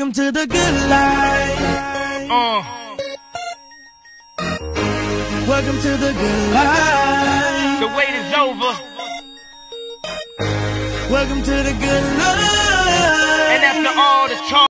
Welcome to the good life. Welcome to the good life. The wait is over. Welcome to the good life. And after all the charm.